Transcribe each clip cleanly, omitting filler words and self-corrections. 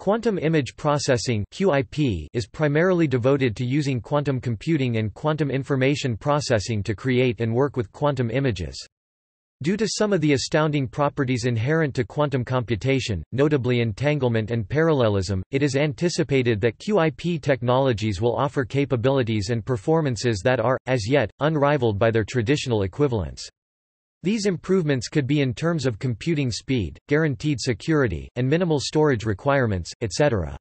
Quantum image processing (QIP) is primarily devoted to using quantum computing and quantum information processing to create and work with quantum images. Due to some of the astounding properties inherent to quantum computation, notably entanglement and parallelism, it is anticipated that QIP technologies will offer capabilities and performances that are, as yet, unrivaled by their traditional equivalents. These improvements could be in terms of computing speed, guaranteed security, and minimal storage requirements, etc.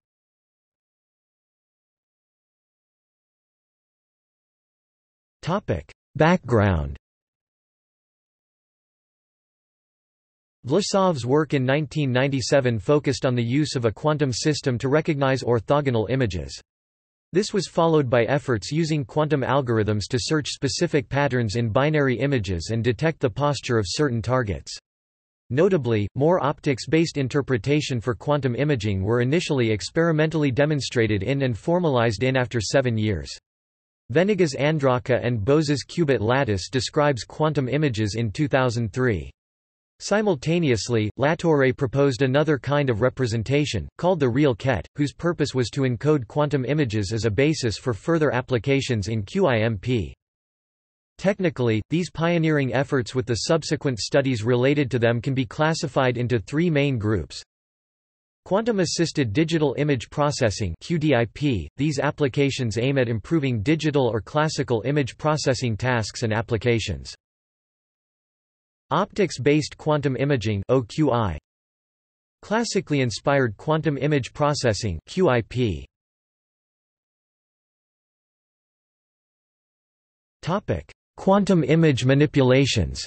Background. Vlasov's work in 1997 focused on the use of a quantum system to recognize orthogonal images. This was followed by efforts using quantum algorithms to search specific patterns in binary images and detect the posture of certain targets. Notably, more optics-based interpretation for quantum imaging were initially experimentally demonstrated in and formalized in after 7 years. Venegas-Andraca and Bose's qubit lattice describes quantum images in 2003. Simultaneously, Latorre proposed another kind of representation, called the real KET, whose purpose was to encode quantum images as a basis for further applications in QIMP. Technically, these pioneering efforts with the subsequent studies related to them can be classified into three main groups. Quantum-assisted digital image processing (QDIP). These applications aim at improving digital or classical image processing tasks and applications. Optics-based quantum imaging (OQI), classically inspired quantum image processing (QIP). Topic: Quantum image manipulations.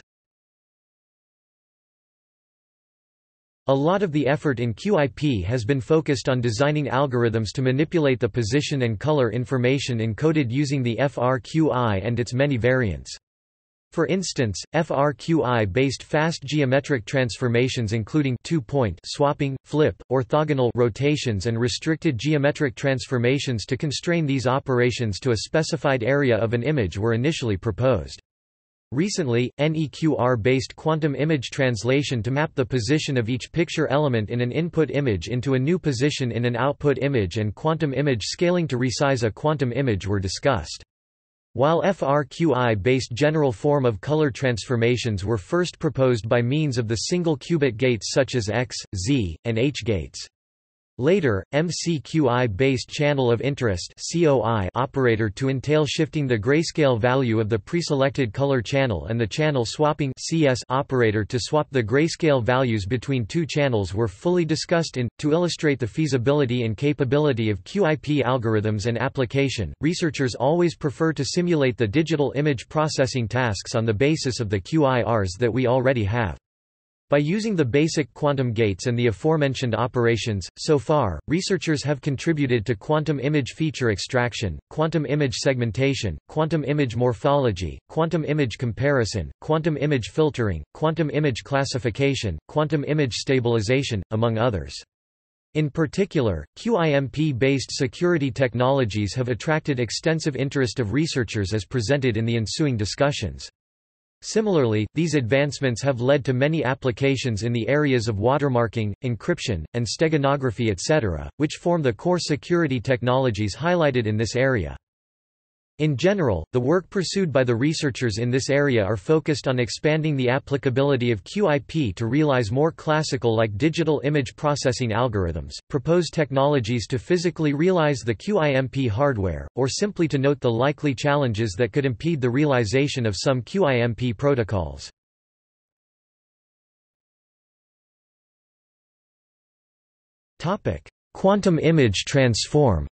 A lot of the effort in QIP has been focused on designing algorithms to manipulate the position and color information encoded using the FRQI and its many variants. For instance, FRQI-based fast geometric transformations including two-point swapping, flip, orthogonal rotations and restricted geometric transformations to constrain these operations to a specified area of an image were initially proposed. Recently, NEQR-based quantum image translation to map the position of each picture element in an input image into a new position in an output image and quantum image scaling to resize a quantum image were discussed. While FRQI-based general form of color transformations were first proposed by means of the single qubit gates such as X, Z, and H gates. Later, MCQI-based channel of interest (COI) operator to entail shifting the grayscale value of the preselected color channel and the channel swapping (CS) operator to swap the grayscale values between two channels were fully discussed in. To illustrate the feasibility and capability of QIP algorithms and application, researchers always prefer to simulate the digital image processing tasks on the basis of the QIRs that we already have. By using the basic quantum gates and the aforementioned operations, so far, researchers have contributed to quantum image feature extraction, quantum image segmentation, quantum image morphology, quantum image comparison, quantum image filtering, quantum image classification, quantum image stabilization, among others. In particular, QIMP-based security technologies have attracted extensive interest of researchers as presented in the ensuing discussions. Similarly, these advancements have led to many applications in the areas of watermarking, encryption, and steganography, etc., which form the core security technologies highlighted in this area. In general, the work pursued by the researchers in this area are focused on expanding the applicability of QIP to realize more classical-like digital image processing algorithms, propose technologies to physically realize the QIMP hardware, or simply to note the likely challenges that could impede the realization of some QIMP protocols. Quantum image transform.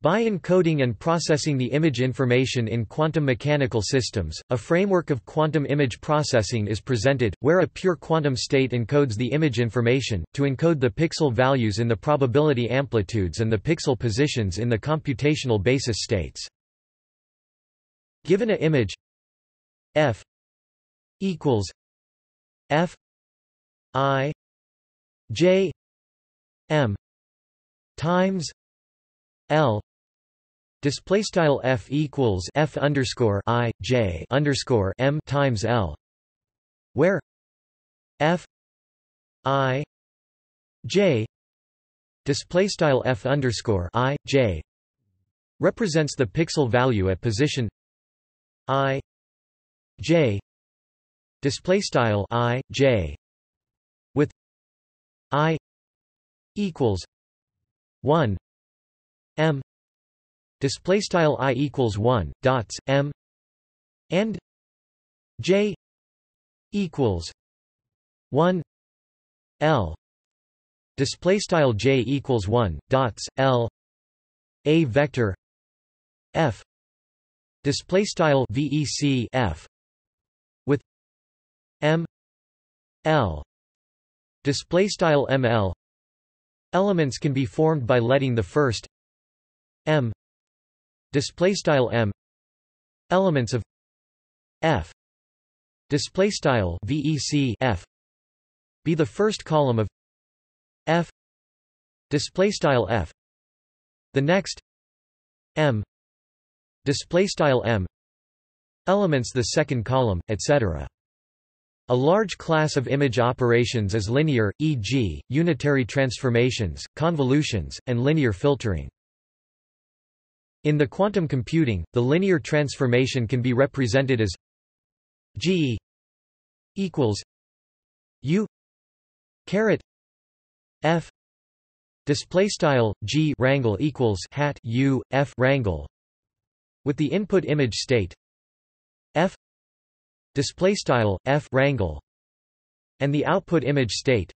By encoding and processing the image information in quantum mechanical systems, a framework of quantum image processing is presented, where a pure quantum state encodes the image information, to encode the pixel values in the probability amplitudes and the pixel positions in the computational basis states. Given an image f equals f I j m times l display style f equals f underscore I j underscore m times l, where f I j display style f underscore I j represents the pixel value at position I j display style I j with I equals 1 m display style I equals 1 dots m and j equals 1 l display style j equals 1 dots l a vector f display style vec f with m l display style ml. Elements can be formed by letting the first m display style m elements of f display style vec f be the first column of f display style f, the next m display style m elements the second column, etc. A large class of image operations is linear, e.g., unitary transformations, convolutions, and linear filtering. In the quantum computing, the linear transformation can be represented as G equals U caret F display style G wrangle equals hat U F wrangle, with the input image state F display style f wrangle and the output image state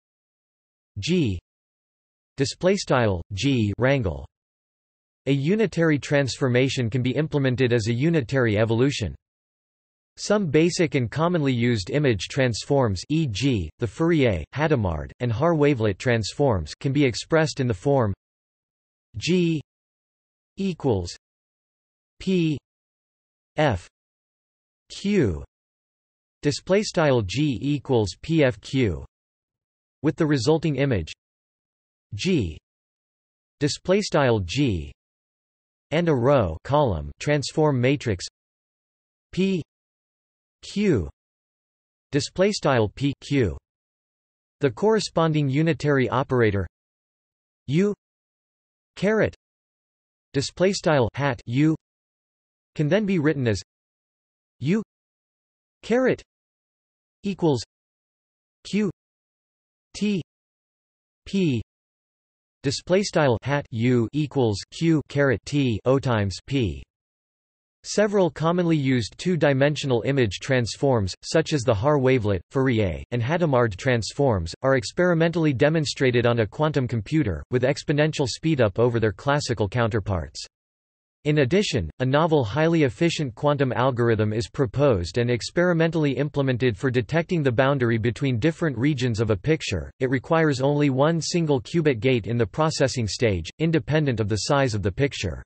g display style g wrangle. A unitary transformation can be implemented as a unitary evolution. Some basic and commonly used image transforms, e.g., the Fourier, Hadamard, and Haar wavelet transforms, can be expressed in the form g equals p f q display style G equals PFQ, with the resulting image G display style G and a row column transform matrix PQ display style PQ. The corresponding unitary operator U caret display style hat U can then be written as U caret equals q t p display style hat u equals q caret t o times p. Several commonly used two-dimensional image transforms, such as the Haar wavelet, Fourier, and Hadamard transforms, are experimentally demonstrated on a quantum computer, with exponential speedup over their classical counterparts. In addition, a novel highly efficient quantum algorithm is proposed and experimentally implemented for detecting the boundary between different regions of a picture. It requires only one single qubit gate in the processing stage, independent of the size of the picture.